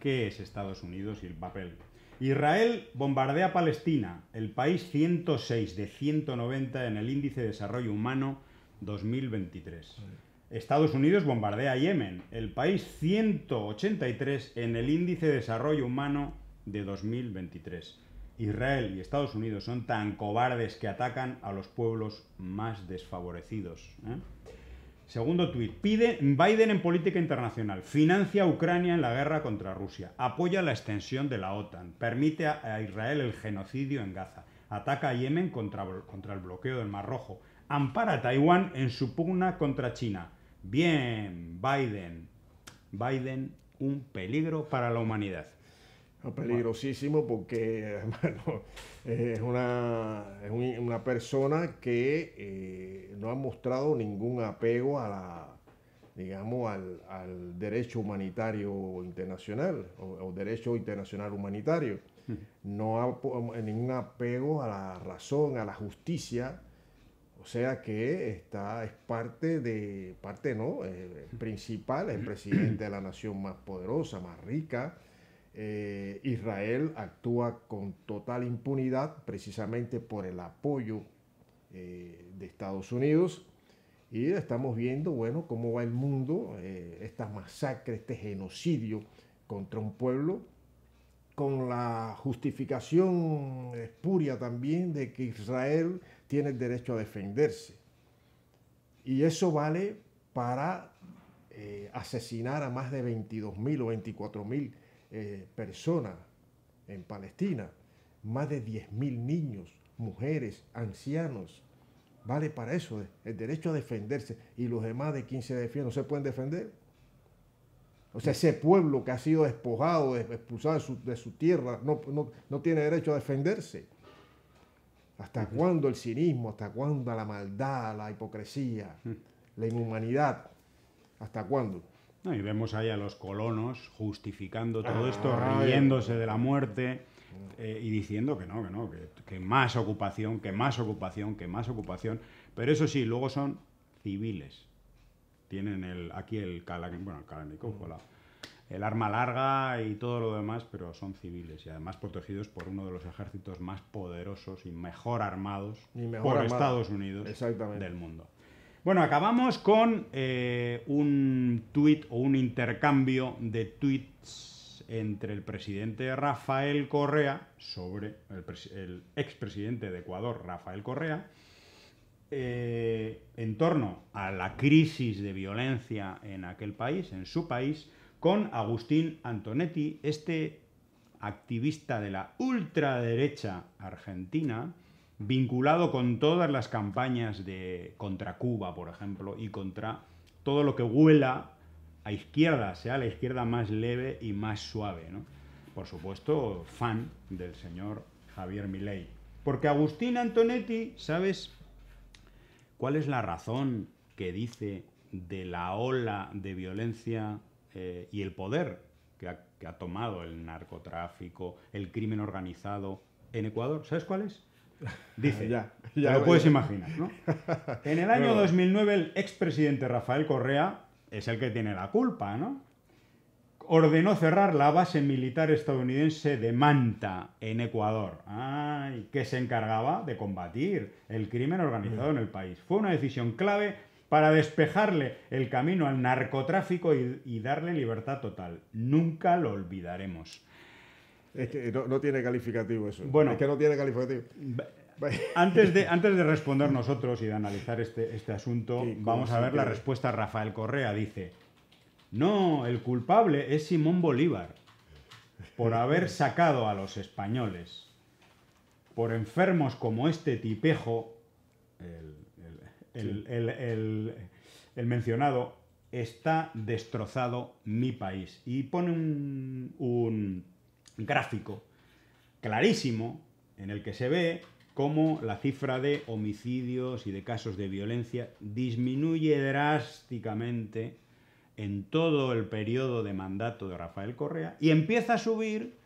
qué es Estados Unidos y el papel. Israel bombardea Palestina, el país 106 de 190 en el Índice de Desarrollo Humano 2023. Estados Unidos bombardea Yemen, el país 183 en el Índice de Desarrollo Humano de 2023. Israel y Estados Unidos son tan cobardes que atacan a los pueblos más desfavorecidos. Segundo tuit. Pide Biden en política internacional. Financia a Ucrania en la guerra contra Rusia. Apoya la extensión de la OTAN. Permite a Israel el genocidio en Gaza. Ataca a Yemen contra el bloqueo del Mar Rojo. Ampara a Taiwán en su pugna contra China. Bien, Biden. Biden, un peligro para la humanidad. Peligrosísimo, porque bueno, es una persona que no ha mostrado ningún apego a la, digamos, al derecho humanitario internacional o derecho internacional humanitario. No ha ningún apego a la razón, a la justicia. O sea que es principal, es presidente de la nación más poderosa, más rica. Israel actúa con total impunidad precisamente por el apoyo de Estados Unidos, y estamos viendo, bueno, cómo va el mundo, esta masacre, este genocidio contra un pueblo, con la justificación espuria también de que Israel tiene el derecho a defenderse, y eso vale para asesinar a más de 22.000 o 24.000 personas en Palestina, más de 10.000 niños, mujeres, ancianos. Vale para eso el derecho a defenderse, y los demás de 15 de pie no se pueden defender. O sea, ese pueblo que ha sido despojado, expulsado de su tierra, no tiene derecho a defenderse. ¿Hasta cuándo el cinismo? ¿Hasta cuándo la maldad, la hipocresía, la inhumanidad? ¿Hasta cuándo? No, y vemos ahí a los colonos justificando todo esto, riéndose de la muerte y diciendo que más ocupación, que más ocupación, que más ocupación. Pero eso sí, luego son civiles. Tienen el arma larga y todo lo demás, pero son civiles y además protegidos por uno de los ejércitos más poderosos y mejor armados Estados Unidos del mundo. Bueno, acabamos con un tuit o un intercambio de tuits entre el presidente Rafael Correa, sobre el expresidente de Ecuador, Rafael Correa, en torno a la crisis de violencia en aquel país, en su país, con Agustín Antonetti, este activista de la ultraderecha argentina, vinculado con todas las campañas contra Cuba, por ejemplo, y contra todo lo que huela a izquierda, sea la izquierda más leve y más suave, ¿no? Por supuesto, fan del señor Javier Milei. Porque Agustín Antonetti, ¿sabes cuál es la razón que dice de la ola de violencia y el poder que ha tomado el narcotráfico, el crimen organizado en Ecuador? ¿Sabes cuál es? Dice, ya lo puedes imaginar, ¿no? En el año 2009 el expresidente Rafael Correa, es el que tiene la culpa, ¿no?, ordenó cerrar la base militar estadounidense de Manta, en Ecuador, que se encargaba de combatir el crimen organizado en el país. Fue una decisión clave para despejarle el camino al narcotráfico y darle libertad total. Nunca lo olvidaremos. Es que no tiene calificativo eso. Bueno, es que no tiene calificativo. Antes de responder nosotros y de analizar este asunto, vamos a ver la respuesta. Rafael Correa dice: no, el culpable es Simón Bolívar por haber sacado a los españoles. Por enfermos como este tipejo, el mencionado, está destrozado mi país. Y pone un gráfico clarísimo en el que se ve cómo la cifra de homicidios y de casos de violencia disminuye drásticamente en todo el periodo de mandato de Rafael Correa y empieza a subir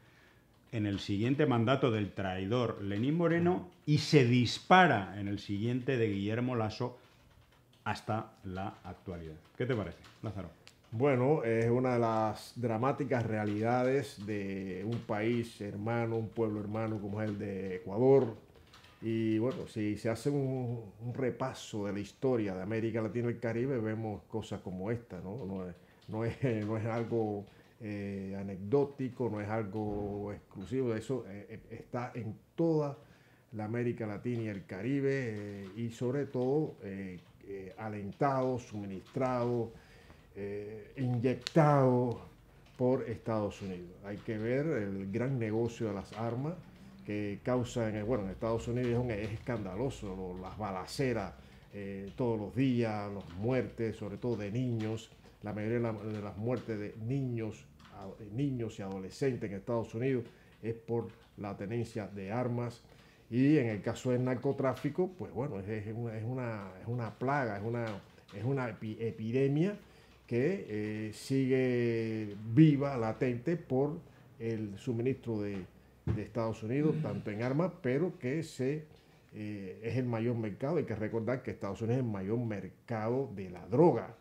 en el siguiente mandato del traidor Lenín Moreno y se dispara en el siguiente de Guillermo Lasso hasta la actualidad. ¿Qué te parece, Lázaro? Bueno, es una de las dramáticas realidades de un país hermano, un pueblo hermano como es el de Ecuador. Y bueno, si se hace un repaso de la historia de América Latina y el Caribe, vemos cosas como esta, ¿no? No es algo anecdótico, no es algo exclusivo. Eso está en toda la América Latina y el Caribe y sobre todo alentado, suministrado, inyectado por Estados Unidos. Hay que ver el gran negocio de las armas que causa en Estados Unidos es escandaloso, las balaceras todos los días, las muertes, sobre todo de niños, la mayoría de las muertes de niños y adolescentes en Estados Unidos es por la tenencia de armas. Y en el caso del narcotráfico, pues bueno, es una plaga, es una epidemia que sigue viva, latente, por el suministro de Estados Unidos, tanto en armas, pero que es el mayor mercado. Hay que recordar que Estados Unidos es el mayor mercado de la droga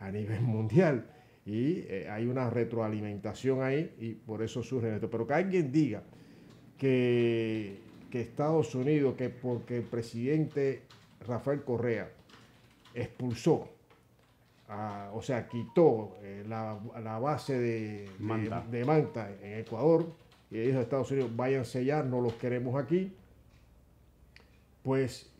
a nivel mundial. Y hay una retroalimentación ahí y por eso surge esto. Pero que alguien diga que Estados Unidos, que porque el presidente Rafael Correa expulsó, quitó la base de Manta en Ecuador y dijo a Estados Unidos, váyanse ya, no los queremos aquí, pues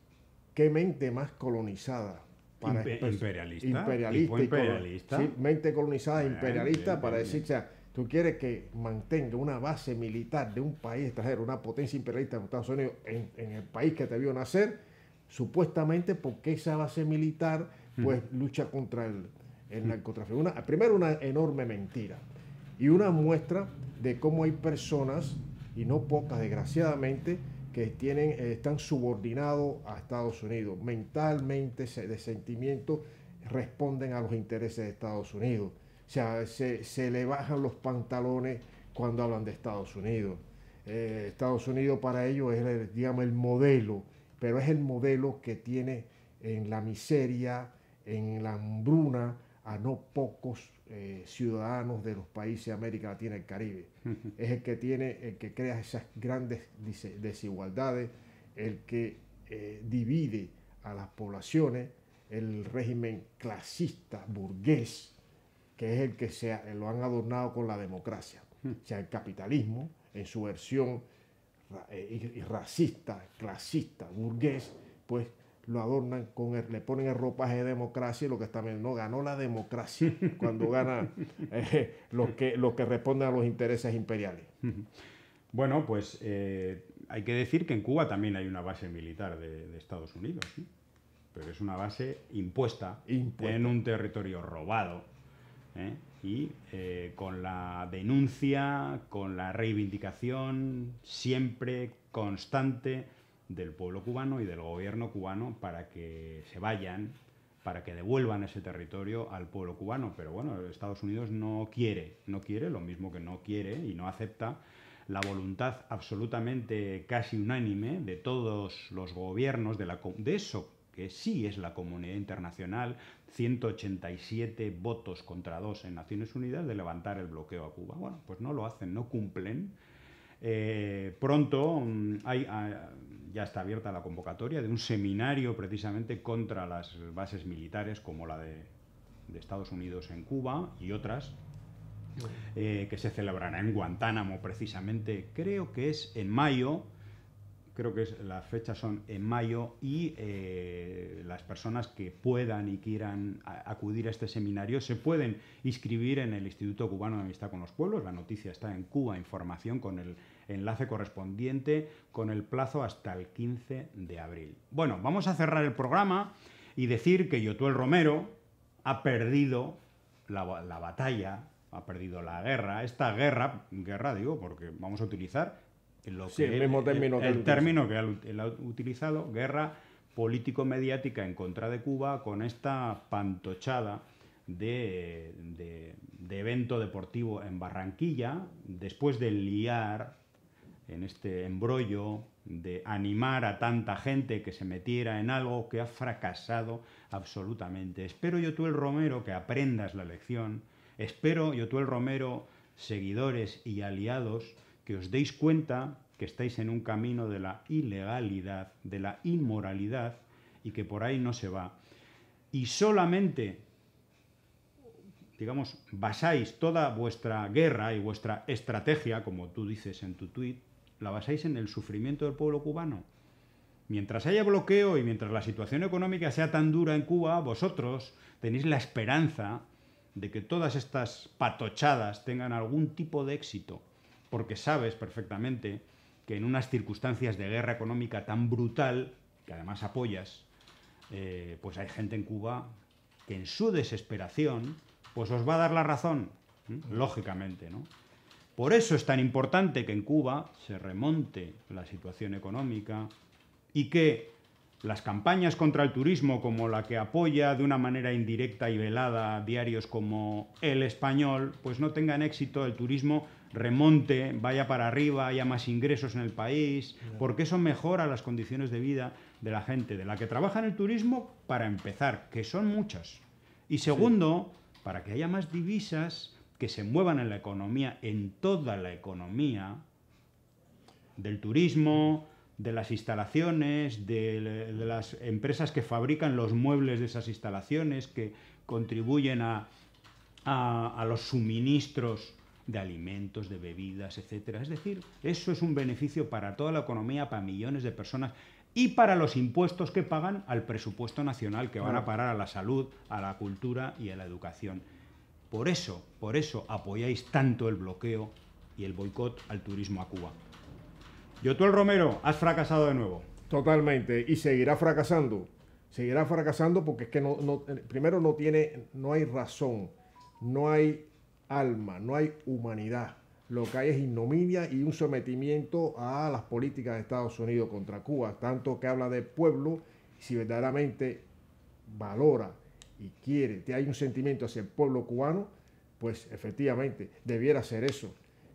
qué mente más colonizada. Para imperialista. Sí, mente colonizada imperialista para decir, o sea, tú quieres que mantenga una base militar de un país extranjero, una potencia imperialista de Estados Unidos en el país que te vio nacer, supuestamente porque esa base militar pues lucha contra el narcotráfico. Primero, una enorme mentira y una muestra de cómo hay personas, y no pocas desgraciadamente, que están subordinados a Estados Unidos. Mentalmente, de sentimiento, responden a los intereses de Estados Unidos. O sea, se le bajan los pantalones cuando hablan de Estados Unidos. Estados Unidos para ellos es el modelo, pero es el modelo que tiene en la miseria, en la hambruna, a no pocos ciudadanos de los países de América Latina y el Caribe. Es el que crea esas grandes desigualdades, el que divide a las poblaciones, el régimen clasista, burgués, que es el que lo han adornado con la democracia. O sea, el capitalismo, en su versión racista, clasista, burgués, pues lo adornan le ponen el ropaje de democracia, y lo que está bien, no ganó la democracia cuando gana los que responden a los intereses imperiales. Bueno, pues hay que decir que en Cuba también hay una base militar de Estados Unidos, ¿sí? Pero es una base impuesta en un territorio robado, ¿eh? Y con la denuncia, con la reivindicación siempre constante del pueblo cubano y del gobierno cubano para que se vayan, para que devuelvan ese territorio al pueblo cubano. Pero bueno, Estados Unidos no quiere, lo mismo que no quiere y no acepta la voluntad absolutamente casi unánime de todos los gobiernos de eso que sí es la comunidad internacional, 187 votos contra 2 en Naciones Unidas, de levantar el bloqueo a Cuba. Bueno, pues no lo hacen, no cumplen. Pronto ya está abierta la convocatoria de un seminario precisamente contra las bases militares como la de Estados Unidos en Cuba y otras que se celebrará en Guantánamo precisamente, creo que es en mayo, las fechas son en mayo y las personas que puedan y quieran acudir a este seminario se pueden inscribir en el Instituto Cubano de Amistad con los Pueblos. La noticia está en Cuba Información con el enlace correspondiente con el plazo hasta el 15 de abril. Bueno, vamos a cerrar el programa y decir que Yotuel Romero ha perdido la batalla, ha perdido la guerra, esta guerra digo porque vamos a utilizar Lo que sí, el mismo término que el término que él ha utilizado, guerra político-mediática en contra de Cuba, con esta pantochada de evento deportivo en Barranquilla, después de liar en este embrollo, de animar a tanta gente que se metiera en algo que ha fracasado absolutamente. Espero, Yotuel Romero, que aprendas la lección. Espero, Yotuel Romero, seguidores y aliados, que os deis cuenta que estáis en un camino de la ilegalidad, de la inmoralidad, y que por ahí no se va. Y solamente, digamos, basáis toda vuestra guerra y vuestra estrategia, como tú dices en tu tuit, la basáis en el sufrimiento del pueblo cubano. Mientras haya bloqueo y mientras la situación económica sea tan dura en Cuba, vosotros tenéis la esperanza de que todas estas patochadas tengan algún tipo de éxito, porque sabes perfectamente que en unas circunstancias de guerra económica tan brutal, que además apoyas, pues hay gente en Cuba que en su desesperación pues os va a dar la razón, ¿eh? Lógicamente, ¿no? Por eso es tan importante que en Cuba se remonte la situación económica y que las campañas contra el turismo, como la que apoya de una manera indirecta y velada a diarios como El Español, pues no tengan éxito, el turismo remonte, vaya para arriba, haya más ingresos en el país, porque eso mejora las condiciones de vida de la gente, de la que trabaja en el turismo, para empezar, que son muchas. Y segundo, para que haya más divisas que se muevan en la economía, en toda la economía, del turismo, de las instalaciones, de las empresas que fabrican los muebles de esas instalaciones, que contribuyen a los suministros de alimentos, de bebidas, etcétera. Es decir, eso es un beneficio para toda la economía, para millones de personas y para los impuestos que pagan al presupuesto nacional, que van a parar a la salud, a la cultura y a la educación. Por eso apoyáis tanto el bloqueo y el boicot al turismo a Cuba. Yotuel Romero, has fracasado de nuevo. Totalmente, y seguirá fracasando. Seguirá fracasando porque es que primero no hay razón, no hay alma, no hay humanidad. Lo que hay es ignominia y un sometimiento a las políticas de Estados Unidos contra Cuba, tanto que habla de pueblo. Si verdaderamente valora y quiere, hay un sentimiento hacia el pueblo cubano, pues efectivamente debiera ser eso.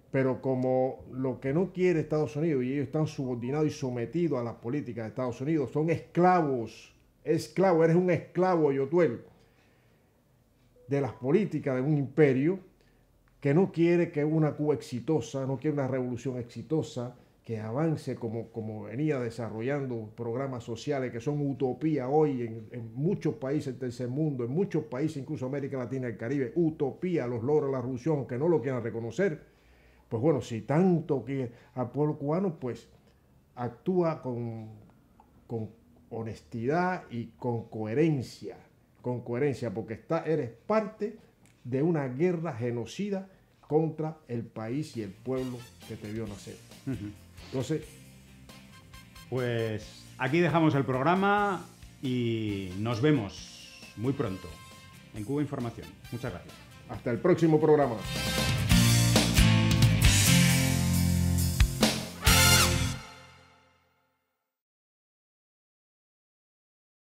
Pero como lo que no quiere Estados Unidos, y ellos están subordinados y sometidos a las políticas de Estados Unidos, son esclavos, eres un esclavo, Yotuel, de las políticas de un imperio que no quiere que una Cuba exitosa, no quiere una revolución exitosa, que avance como venía desarrollando programas sociales que son utopía hoy en muchos países del tercer mundo, en muchos países, incluso América Latina y el Caribe, utopía, los logros de la revolución, aunque no lo quieran reconocer. Pues bueno, si tanto quiere al pueblo cubano, pues actúa con honestidad y con coherencia, porque eres parte de una guerra genocida contra el país y el pueblo que te vio nacer. Entonces, pues aquí dejamos el programa y nos vemos muy pronto en Cuba Información. Muchas gracias. Hasta el próximo programa.